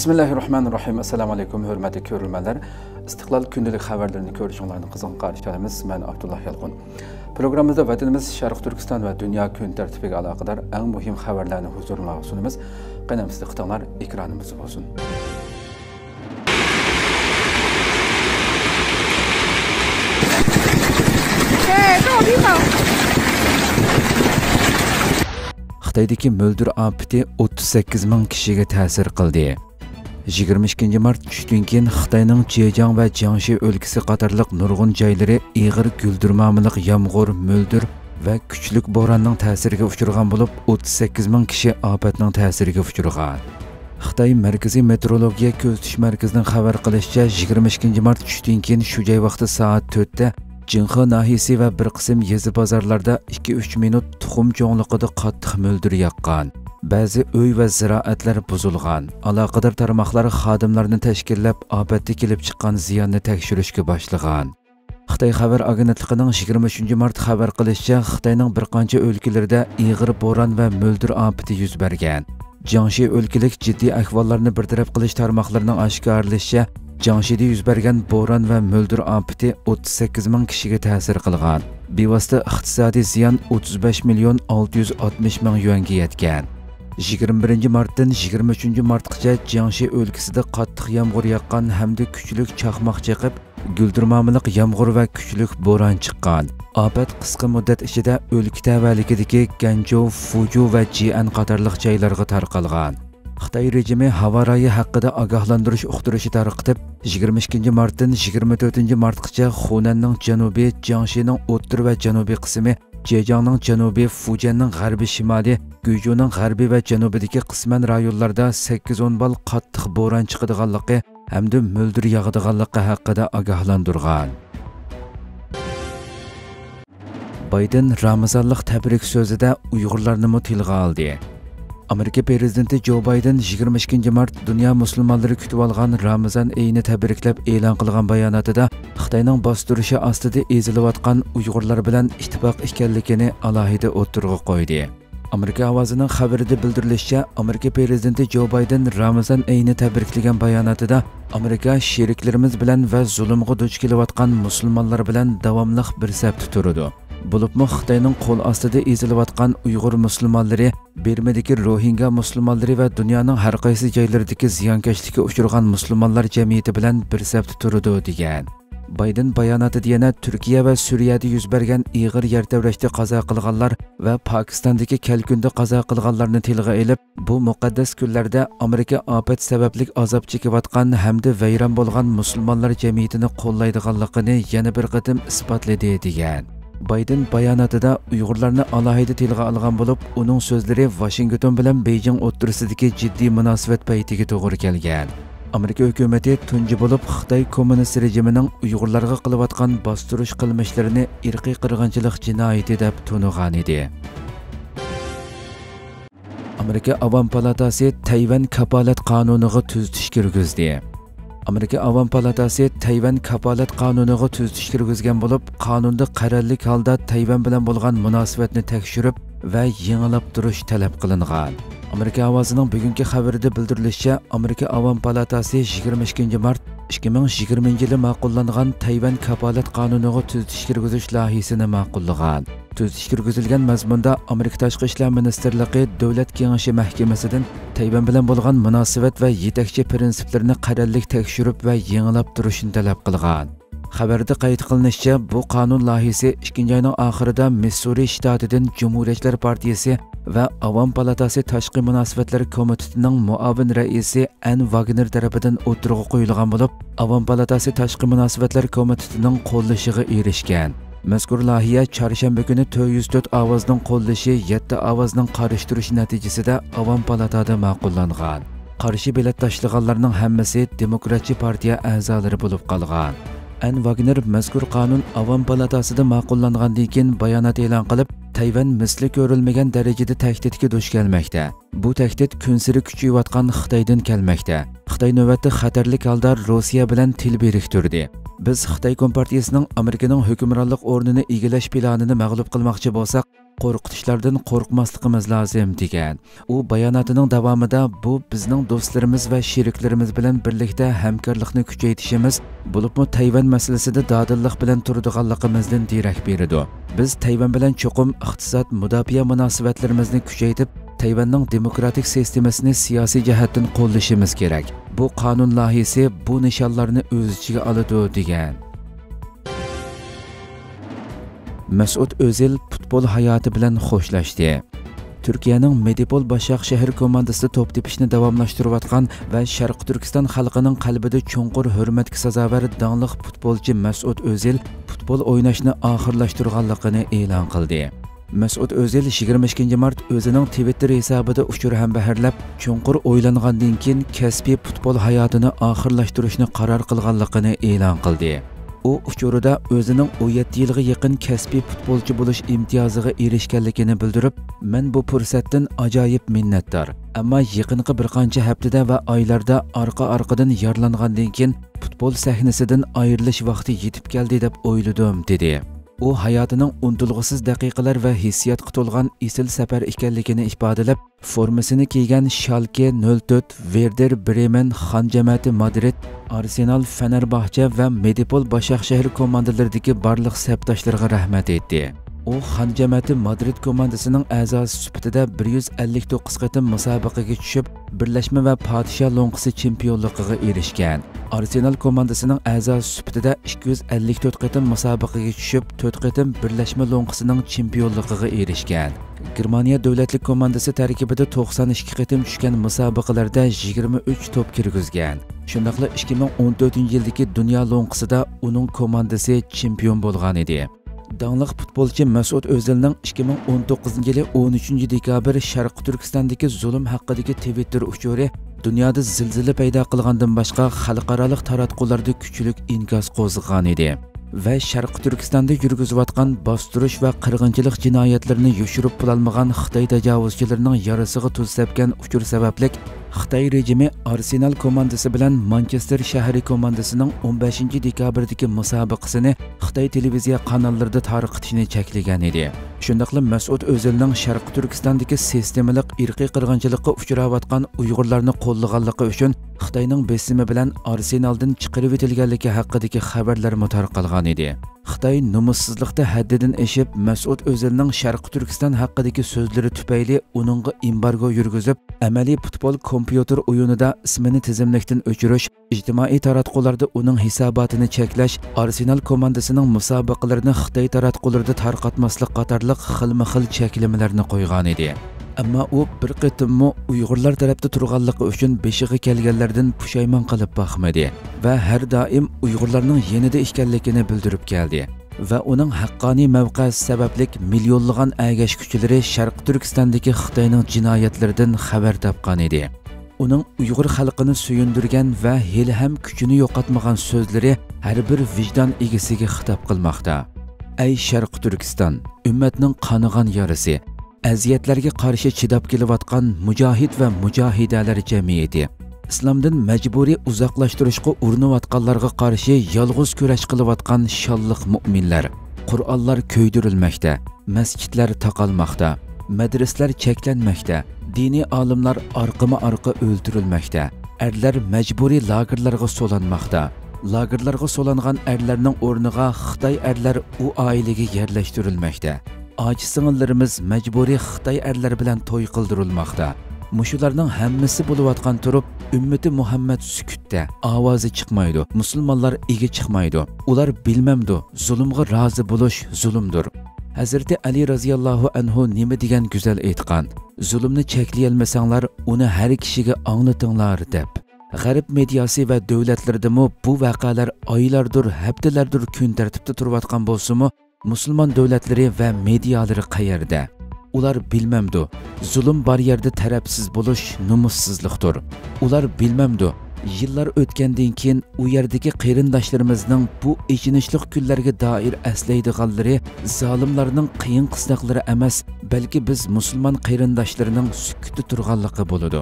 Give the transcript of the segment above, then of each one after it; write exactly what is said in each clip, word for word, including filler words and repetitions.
Bismillahirrahmanirrahim. Assalamu alaikum. Hürmetli görülmeler. İstiklal gündelik haberlerini görüşünlerini kızın karşılarımız. Ben Abdullah Yalqın. Programımızda vatanımız Şərq Türkistan ve dünya gün tertibiyle alakadar en mühim haberlerini huzuruna sunumuz. Qanamsız ıqtanlar ekranımız olsun. Xitay'daki müldür apiti otuz sekiz bin kişiye təsir qıldı. yigirmi ikkinchi mart düşdün keyin Xitayning Zhejiang ve Jiangxi ülkesi qatarlıq nurgun cayları iğir güldürmamılıq yağmur, müldür ve küçlük boranın təsirge uçurğan bulup otuz sekiz bin kişi apetinin təsirge uçurğan. Xitay Merkezi Meteorologiya Köztüş Merkezinin xəbər qilishçe yigirmi ikkinchi mart düşdün keyin şujay vaxtı saat to'rtda Cinxi nahisi ve bir qism yezi bazarlarda ikki uch minut tuxum joğluqıda qattiq müldür yaqqan. Ba'zi uy ve ziraatlar buzulgan. Alaqadar tarmoqlar xodimlarni tashkillab obatda kelib chiqqan ziyonni tekshirishga boshlagan. Xitoy xabar agentligining yigirma uchinchi mart xabar qilishicha Xitoyning bir qancha o'lkalarida iyg'ir bo'ron va muldir opati yuz bergan. Jiangxi o'lkalik jiddiy ahvollarni bartaraf qilish tarmoqlarining oshkorlashicha Canşid'de yüz bergen boran ve müldür apiti otuz sekiz bin kişiye təsir qılğan. Bevasitə iqtisadi ziyan o'ttiz besh million olti yuz oltmish ming yuanğa yetgan. yigirma birinchi martdan yigirma uchinchi martgacha Jiangxi ölkəsində qattiq yağmur yaqqan hamda küçlük çaqmaq çaqıb, güldürmamılıq yağmur və küçlük boran çıqqan. Apət qısqa müddət içində ölkə təvəlikidəki Ganjo, Fuju və Jiyan qatarlıq joylarga tarqalğan. Xitay rejimi hava rayi haqqında ağahlandırış uqtırışı tarqitib, yigirma ikkinchi martdan yigirma to'rtinchi martgacha Hunanning Canobi, Jiangxining o'ttir va janubiy qismi, Zhejiangning janubi, Fujianning g'arbi shimoli, Guizhouning g'arbi va janubidagi qisman rayonlarda sakkiz o'n bal qattiq bo'ron chiqadiganligi hamda muldir yog'adiganligi haqqında ağahlandırgan. Biden Ramazanlıq təbrik sözüdə Uyğurlarni tilga aldı. Amerika Prezidenti Joe Biden yigirma ikkinchi mart dünya musulmonlari kutib olgan Ramazan eyini tabriklab e'lon qilgan bayonotida Xitoyning bostirishi ostida ezilayotgan Uyg'urlar bilan ittifoq ekanligini alohida o'tirg'i qo'ydi. Amerika ovozining xabarida bildirilishicha, Amerika Prezidenti Joe Biden Ramazan eyini tabriklagan bayonotida Amerika sheriklarimiz bilan va zulmga duch kelayotgan musulmonlar bilan davomli bir safda turadi. Bulubmu Xitayning qo'l ostida ezilayotgan Uyg'ur musulmonlari, Birmadagi Rohingya musulmonlari va dunyoning har qaysi joylaridagi ziyonkashlikka uchragan musulmonlar jamiyati bilan bir safda turadi degan. Biden bayonotida yana Türkiye va Suriyada yuz bergan iyg'ir yer tevrashda qazo qilganlar va Pokistondagi Kalkunda qazo qilganlarni tilga olib, bu muqaddas kunlarda Amerika ofat sababli azob chekayotgan hamda vayron bo'lgan musulmonlar jamiyatini qo'llaydiganligini yana bir qatim isbotladi degan. Biden bayonotida Uyg'urlarni alohida tilga olgan bo'lib, uning so'zlari Washington bilan Beijing o'rtasidagi jiddiy munosabat paytiga to'g'ri kelgan. Amerika hukumati tunji bo'lib Xitoy kommunist rejimining Uyg'urlarga qilayotgan bostirish qilmishlarini irqiy qirg'inchilik jinoyati deb tunigan edi. Amerika Avam palatasi Tayvan kapolat qonuniga tuzatish kirgizdi. Amerika Avam palatasi Tayvan kapolat qonuniga tuzatish kirgizgan bo'lib, qonunda qarorlik holda Tayvan bilan bo'lgan munosabatni tekshirib va yangilab turish talab qilingan. Amerika ovozining bugungi xabarida bildirilishicha, Amerika Avam palatasi yigirma ikkinchi mart ikki ming yigirmanchi yili ma'qullangan Tayvan kapolat qonuniga tuzatish kirgizish loyihasini ma'qullagan. Tuzatish kirgizilgan mazmunda Amerika Tashqi ishlar ministerligi Davlat kengashi mahkamasidan Tayvan bilan bo'lgan munosabat va yetakchi prinsiplarni qarorlik tekshirib va yangilab turishni talab qilgan. Xabarda qayd qilinishicha, bu qonun loyihasi ikkinchi oyning oxirida Missuri shtatidan Jumhuriyatchilar partiyasi va Avam palatasi Tashqi munosabatlar komitetining muavin raisi Ann Wagner tarafidan o'tirg'i qo'yilgan bo'lib, Avam palatasi Tashqi munosabatlar komitetining qo'llashiga erishgan. Mazkur loyiha çarşamba günü to'rt yuz to'rt avazning qo'llashi, yetti avazning qarashtirish natijasida Avam palatada ma'qullangan. Qarshi bilet tashlaganlarning hammasi Demokratik partiya a'zolari bo'lib qolgan. Ann Wagner mazkur qonun Avam palatasida ma'qullangandan keyin bayonot e'lon qilib, Tayvan misli ko'rilmagan darajada tahdidga duch kelmoqda. Bu tahdid kunsiri kuchayayotgan Xitoydan kelmoqda. Xitoy navbatda xatarlik holda Rossiya bilan til biriktirdi. Biz Xitoy kompartiyasining Amerikaning hukmronlik o'rnini egillash planini mag'lub qilmoqchi bo'lsak, korkutuşlardan korkmaslıqımız lazım degan. U bayanatının devamında bu bizning dostlarımız ve şeriklerimiz bilen birlikte hemkarlıqni küçeytişimiz, bulupmu Tayvan meselesinde dadillik bilen turduğanlıqımızdan derak beridi. Biz Tayvan bilen çoqum iqtisat müdafiya münasibetlerimizni küçeytip Tayvan'ın demokratik sistemesini siyasi cihetten qo'llashimiz gerek. Bu kanun layihasi bu nişanlarını o'z ichiga oladi degan. Mesut Özil futbol hayatı bilen xo'shlashdi. Türkiye'nin Medipol Başakşehir komandası top tepişini devamlaştırıvatkan ve Şərq Türkistan halkının kalbide çonqur hürmetki sazavar danlıq futbolcu Mesut Özil futbol oynashini ahırlaştırğanlıqını e'lon qildi. Mesut Özil yigirma ikkinchi mart özünün Twitter hesabida uçur hem baharlab, çonqur oylanğandan keyin kasbiy futbol hayatını ahırlaştırishni qarar qilganligini e'lon qildi. O uçurda özünün o'n yetti yılga yakın kasbiy futbolcu buluş imtiyazıga erişkenlikini bildirip, "Men bu fırsatdan acayip minnettar. Ama yakınki bir qancha haftada ve aylarda arka arkadan yarlanğandan keyin futbol sahnesinden ayrılış vakti yetip geldi deb oyladim" dedi. O hayatının unutulğusuz dakikalar ve hissiyat qutulğan isil sefer ekanligini ifodalab, formasini kiygan Schalke nol to'rt, Werder Bremen, Xan Jamiyati Madrid, Arsenal, Fenerbahçe ve Medipol Başakşehir komandalarındaki barlıq sabtaşlarına rahmet etti. O Xan Jamiyati Madrid komandasının a'zosi sifatida bir yuz ellik to'qqiz qatim musobaqaga tushib, birlashma va Podsha Lonqisi chempionligiga erishgan. Arsenal komandasının a'zosi sifatida ikki yuz ellik to'rt qatim musobaqaga tushib, to'rt qatim birlashma lonqisining chempionligiga erishgan. Germaniya davlatlik komandasi tarkibida to'qson ikki qatim tushgan musobaqalarda yigirma uch to'p kirgizgan. Shundaqla ikki ming o'n to'rtinchi yildagi dunyo lonqisida uning komandasi chempion bo'lgan edi. Danlıq futbolcu Mesut Özil'nin ikki ming o'n to'qqizinchi yili o'n uchinchi dekabr Şərq Türkistandaki zulüm haqqidagi Twitter uçuri dünyada zilzila paydo qilgandan başqa xalqaroliq taratqularda küçülük inkas qo'zg'agan edi ve Şərq Türkistanda yurgizayotgan bastirish ve qirg'inchilik jinoyatlarini yushirib qilolmagan Xitoy tajovuzchilarining yarasiga tuz sepgan uçur sabablik Xitoy rejimi Arsenal komandası bilan Manchester şehri komandasının o'n beshinchi dekabrdagi musobaqasini Xitoy televiziya kanallarida tarqitishni cheklagan edi. Shundaqla Mesut Özilning Şərq Türkistandagi sistemalik irqiy qirg'inchilikka uchrayotgan Uyg'urlarni qo'llaganligi uchun Xitoyning besimi bilan Arsenaldan chiqarib etilganligi haqidagi xabarlar tarqalgan edi. Xitoy nomussizlikda haddidan eshib, Mesut Özilning Şərq Türkistan haqidagi so'zlari tufayli uningga embargo yurgizib, amaliy futbol kompyuter o'yinida ismini tizimlikdan o'chirish, ijtimoiy taratqularda uning hisobotini cheklash, Arsenal komandasining musobaqalarini Xitoy taratqularida tarqatmaslik qatorliq xilma-xil cheklamalarni qo'ygan edi. Ammo u bir qitimmi Uyg'urlar tarafda turganligi uchun beshig'i kelganlardan pushaymon qilib boqmadi va har doim Uyg'urlarning yenida ekanligini bildirib keldi va uning haqqoniy mavqesi sababli millionlagan agash kuchlari Şərq Türkistandagi Xitoyning jinoyatlaridan xabar topgan edi. Uning Uyg'ur xalqini suyundirgan va hali ham kuchini yo'qotmagan so'zlari har bir vijdon egasiga xitob qilmoqda. Ey Şərq Türkiston, ummatning qonigan yarisi, aziyatlarga qarshi chidab kelayotgan mujohid va mujohidalar jamiyati, islomdan majburiy uzoqlashtirishga urinayotganlarga qarshi yolg'iz kurash qilayotgan shonliq mu'minlar, Qur'onlar ko'ydirilmoqda, masjidlar taqalmoqda, madrasalar cheklanmoqda, diniy olimlar orqama-orqa o'ldirilmoqda, erlar majburiy lagerlarga so'lanmoqda. Lagerlarga so'langan erlarning o'rniga Xitoy erlar u oilaga yerlashtirilmoqda. Aç singillarimiz majburiy Xitoy erlar bilan to'y qildirilmoqda. Mushularning hammasi bo'layotgan turib, ummati Muhammad sukutda, ovozi chiqmaydi. Musulmonlar ega chiqmaydi. Ular bilmamdi, zulmga rozi bo'lish zulmdir. Hazreti Ali radhiyallohu anhu nima degan go'zal aytgan: "Zulmni cheklay olmasanglar, uni har kishiga anglatinglar" deb. G'arb mediasi va davlatlardimi bu vaqalar oylardir, haftalardir kun tartibda turayotgan bo'lsa-mu, musulmon davlatlari ve medialari qayerda? Ular bilmamdi. Zulm bar yerda tarafsiz bo'lish nomussizlikdir. Ular bilmamdi. Yillar o'tgandan keyin u yerdagi qarindoshlarimizning bu ichinishliq kunlarga doir aslaydiganlari zolimlarning qiyin qisnoqlari emas, balki biz musulmon qarindoshlarining sukutda turganligi bo'ladi.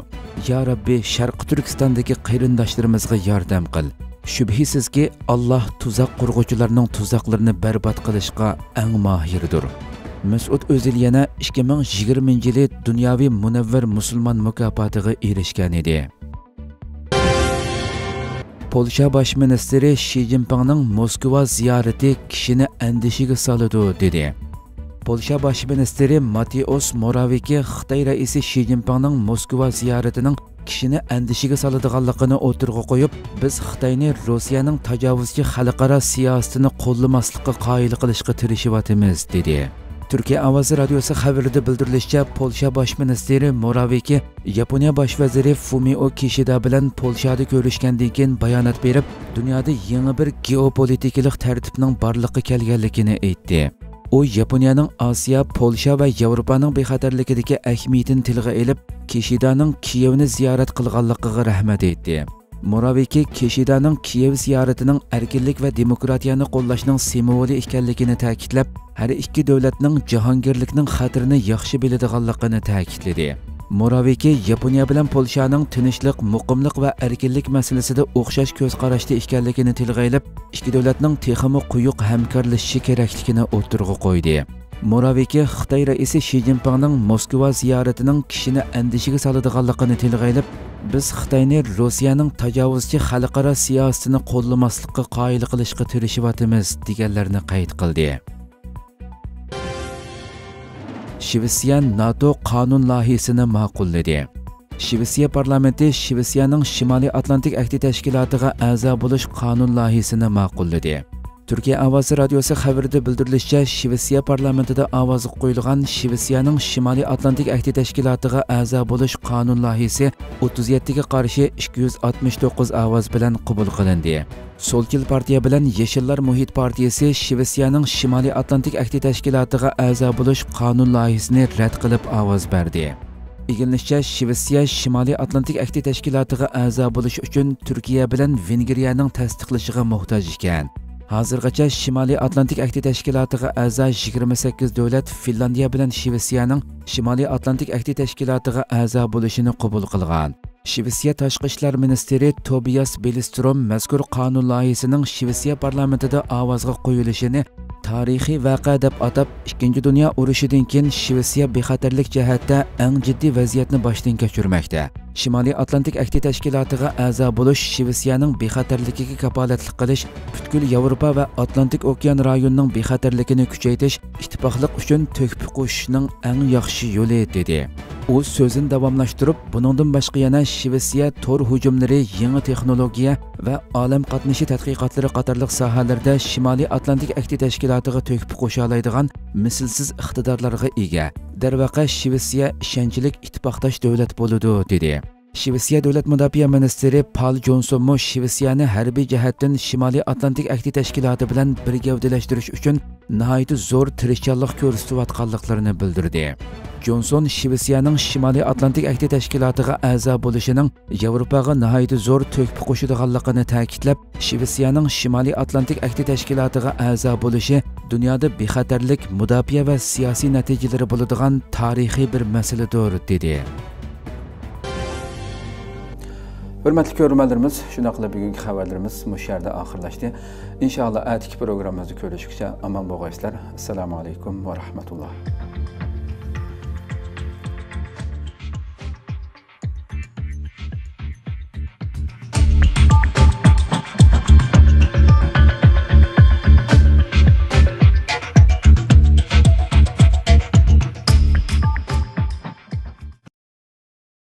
Ya Rabbi, Şərq Türkistondagi qarindoshlarimizga yordam qil. Şübhisiz ki Allah tuzak kurgucularının tuzaklarını berbat kılışka en mahirdir. Mesut Özil yana ikki ming yigirmanchi yili Dunyoviy Munavvar Musulmon mukofotiga erishgan edi. Polşa baş ministri Şi Jinping'nin Moskva ziyareti kişini endişeye saldı dedi. Polşa baş ministri Mateusz Morawiecki Xitay raisi Şi Jinping'nin Moskva ziyaretinin kişini endişeye saldıganligini o'tirg'a qo'yib, biz Xitoyni Rossiyaning tajovuzchi xalqaro siyosatini qo'llamaslikka qoyil qilishga tirishyapmiz dedi. Türkiye Avaz Radyosu haberinde bildirilmişçe Polşa baş ministeri Morawiecki, Japonya baş vaziri Fumio Kishida bilan Polşada görüşkendiğinden keyin bayonot berib, dünyada yeni bir geopolitiklik tartibning barliqqa kelganligini aytdi. O Yaponiyaning Asiya, Polşa ve Avrupaning bexatarligidagi ahamiyatini tilga elib, Kishidaning Kievni ziyorat qilganligiga rahmat aytdi. Morawiecki Kishidaning Kiev ziyaratining erkinlik ve demokratiyani qo'llashning simvoli ekanligini ta'kidlab, her iki devletinin cihangirlikinin xatirini yaxshi biladiganligini ta'kidladi. Morawiecki Yaponiya bilan Polşanın tinchlik, muqimlik ve erkinlik meselesinde o'xshash ko'z qarashda ekanligini tilga olib, ikki davlatning texmo quyuq hamkorlashishi kerakligini o'tirg'a qo'ydi. Morawiecki Xitoy raisi Xi Jinpingning Moskva ziyaratining kishini endişiga soladiganligini tilga olib, biz Xitoyni Rossiyaning tajovuzchi xalqaro siyosatini qo'llamaslikka qoyil qilishga tirishyapmiz deganlarini qayd qildi. Şivisiyan NATO kanun loyihasini ma'qulladi. Şivisiyan parlamenti Şivisiyanning Şimali Atlantik Ahdi Tashkilotiga a'zo bo'lish kanun loyihasini ma'qulladi. Türkiye Avaz Radyosu haberinde bildirilmişçe Şivisiyan parlamentida avozga qo'yilgan Şivisiyanning Şimali Atlantik Ahdi Tashkilotiga a'zo bo'lish kanun loyihasi o'ttiz yettiga qarshi ikki yuz oltmish to'qqiz ovoz bilan qabul qilindi. Solkil partiya bilan Yeşillar Muhit partiyasi Şivisiyanning Şimali Atlantik Ahdi Tashkilotiga a'zo bo'lish kanun loyihasini rad qilib ovoz berdi. Igilinishcha Şivisiyan Şimali Atlantik Ahdi Tashkilotiga a'zo bo'lish uchun Türkiye bilan Vengriyaning tasdiqlashiga muhtoj ekan. Hozirgacha Şimali Atlantik Ahdi Tashkilotiga a'zo yigirma sakkiz davlat Finlandiya bilan Şivisiyanning Şimali Atlantik Ahdi Tashkilotiga a'zo bo'lishini qabul qilgan. Şivisiyan Tashqi ishlar ministri Tobias Billstrom mazkur qonun loyihasining Şivisiyan parlamentida ovozga qo'yilishini tarixiy voqea deb atab, ikkinchi dunyo urushidan keyin Şivisiyan bexatarlik jihatida eng jiddiy vaziyatni boshdan kechirmoqda. Şimali Atlantik Ahdi Tashkilotiga a'zo bo'lish Şivisiyanning bexatarligiga kafolatlik qilish, butkul Yevropa va Atlantik okean rayonining bexatarligini kuchaytirish, ittifoqlik uchun to'kib qo'shishning eng yaxshi yo'li dedi. U so'zini davomlashtirib, buningdan boshqa yana Şivisiyan tor hujumlari, yangi texnologiya va olam qatnashi tadqiqotlari qatorliq sohalarda Şimali Atlantik Ahdi Tashkilotiga to'kib qo'sha oladigan mislsiz iqtidorlarga ega. Darvaqa Şivisiyan ishonchli ittifoqdosh davlat bo'ladi dedi. Şivisiyan Davlat Mudofaa ministri Paul Johnsonmu Şivisiyanni harbiy jihatdan Şimali Atlantik Ahdi Tashkiloti bilan birgavdalashtirish uchun nihoyat zo'r tirishchanlik ko'rsatayotganliklarini bildirdi. Johnson Şivisiyanning Şimali Atlantik Ahdi Tashkilotiga a'zo bo'lishining Yevropaga nihoyat zo'r to'kib qo'shadiganligini ta'kidlab, Şivisiyanning Şimali Atlantik Ahdi Tashkilotiga a'zo bo'lishi dunyoda bexatarlik, mudofaa va siyosiy natijalari bo'ladigan tarixiy bir masaladir dedi. Hörmətli görmələrimiz, şuna qılıb bugünkü xəbərlərimiz müşərdə axırlaşdı. İnşallah ətik proqramımızı görüşükcə aman boğayslar. Assalamu aleykum və rahmetullah.